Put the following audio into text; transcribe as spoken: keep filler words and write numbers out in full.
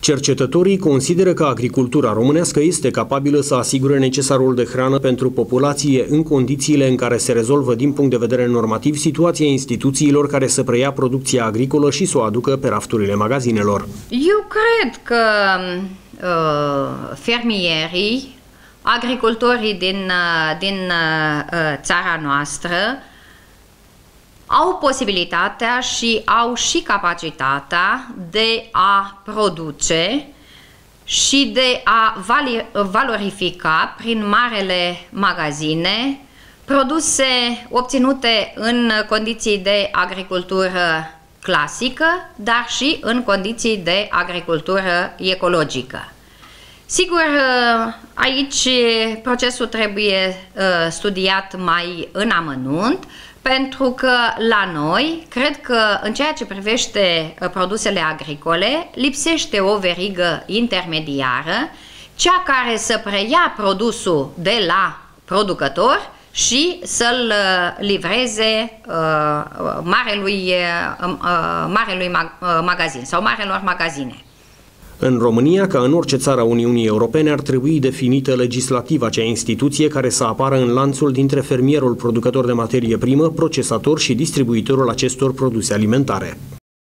Cercetătorii consideră că agricultura românească este capabilă să asigure necesarul de hrană pentru populație în condițiile în care se rezolvă din punct de vedere normativ situația instituțiilor care să preia producția agricolă și să o aducă pe rafturile magazinelor. Eu cred că uh, fermierii, agricultorii din, uh, din uh, țara noastră au posibilitatea și au și capacitatea de a produce și de a valorifica prin marele magazine produse obținute în condiții de agricultură clasică, dar și în condiții de agricultură ecologică. Sigur, aici procesul trebuie studiat mai în amănunt, pentru că la noi, cred că în ceea ce privește produsele agricole, lipsește o verigă intermediară, cea care să preia produsul de la producător și să-l livreze uh, marelui, uh, marelui mag magazin sau marelor magazine. În România, ca în orice țară a Uniunii Europene, ar trebui definită legislativ acea instituție care să apară în lanțul dintre fermierul producător de materie primă, procesator și distribuitorul acestor produse alimentare.